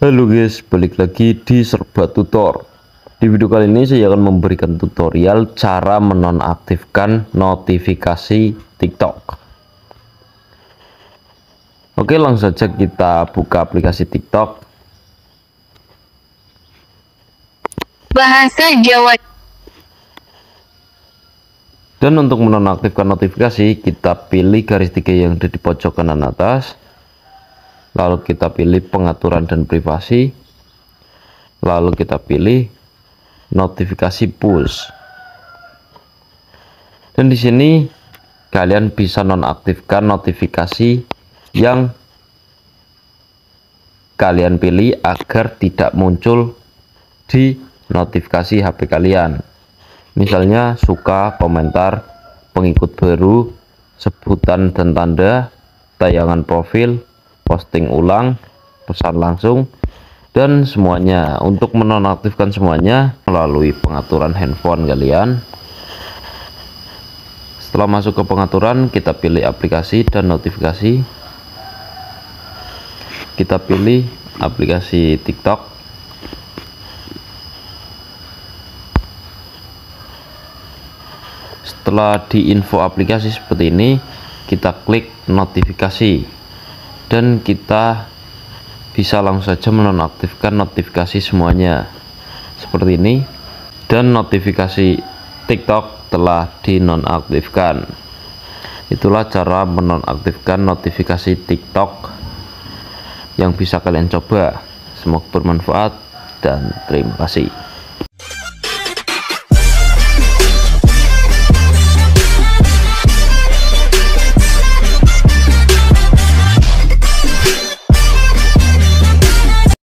Halo guys, balik lagi di Serba Tutor. Di video kali ini saya akan memberikan tutorial cara menonaktifkan notifikasi TikTok. Oke, langsung saja kita buka aplikasi TikTok. Bahasa Jawa. Dan untuk menonaktifkan notifikasi, kita pilih garis 3 yang ada di pojok kanan atas. Lalu kita pilih pengaturan dan privasi, lalu kita pilih notifikasi push. Dan di sini kalian bisa nonaktifkan notifikasi yang kalian pilih agar tidak muncul di notifikasi HP kalian. Misalnya suka, komentar, pengikut baru, sebutan dan tanda, tayangan profil, posting ulang, pesan langsung, dan semuanya. Untuk menonaktifkan semuanya melalui pengaturan handphone kalian. Setelah masuk ke pengaturan, kita pilih aplikasi dan notifikasi. Kita pilih aplikasi TikTok. Setelah di info aplikasi seperti ini, kita klik notifikasi. Dan kita bisa langsung saja menonaktifkan notifikasi semuanya seperti ini. Dan notifikasi TikTok telah dinonaktifkan. Itulah cara menonaktifkan notifikasi TikTok yang bisa kalian coba. Semoga bermanfaat dan terima kasih.